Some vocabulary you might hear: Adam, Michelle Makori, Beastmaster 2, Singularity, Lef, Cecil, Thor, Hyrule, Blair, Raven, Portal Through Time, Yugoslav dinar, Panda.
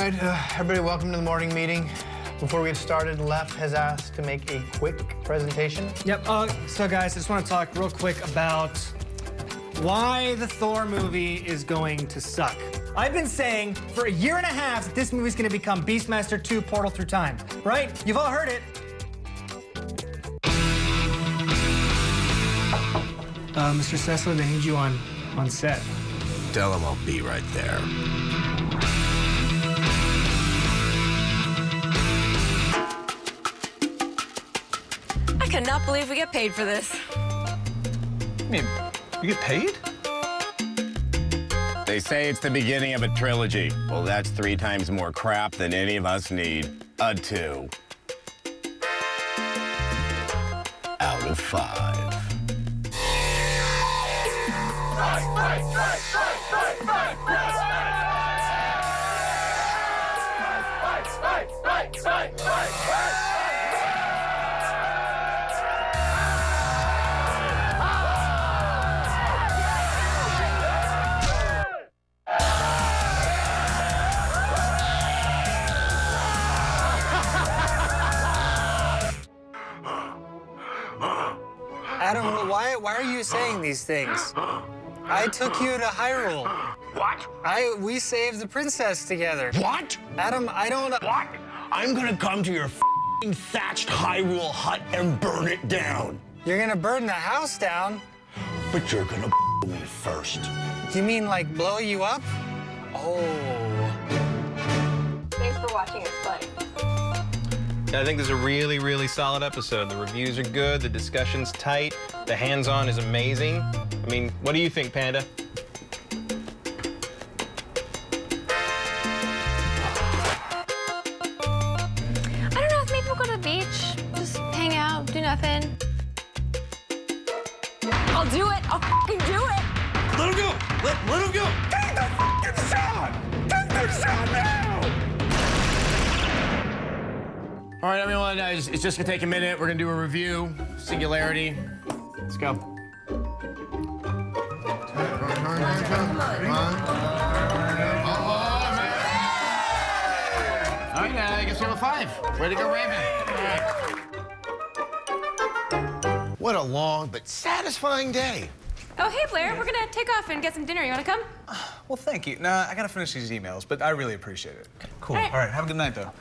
right, everybody, welcome to the morning meeting. Before we get started, Lef has asked to make a quick presentation. Yep, so guys, I just want to talk real quick about why the Thor movie is going to suck. I've been saying for a year and a half that this movie's going to become Beastmaster 2 Portal Through Time, right? You've all heard it. Mr. Cecil, they need you on set. Tell him I'll be right there. I cannot believe we get paid for this. I mean, you get paid? They say it's the beginning of a trilogy. Well, that's 3 times more crap than any of us need. A 2. Out of 5. Adam, why are you saying these things? I took you to Hyrule. What? We saved the princess together. What? Adam, I don't... What? I'm gonna come to your f***ing thatched Hyrule hut and burn it down. You're gonna burn the house down? But you're gonna blow me first. You mean, like, blow you up? Oh. Thanks for watching us play. I think there's a really, really solid episode. The reviews are good, the discussion's tight, the hands-on is amazing. I mean, what do you think, Panda? I don't know, if maybe we'll go to the beach, just hang out, do nothing. I'll do it, I'll f***ing do it! Let him go! Let him go! Take the f***ing sound! Take the sound now! All right, everyone, it's just gonna take a minute. We're gonna do a review. Singularity. Let's go. All right, I guess we have a 5. Way to go, Raven. What a long but satisfying day. Oh, hey, Blair, we're gonna take off and get some dinner. You wanna come? Well, thank you. Nah, I gotta finish these emails, but I really appreciate it. Cool. All right, have a good night, though.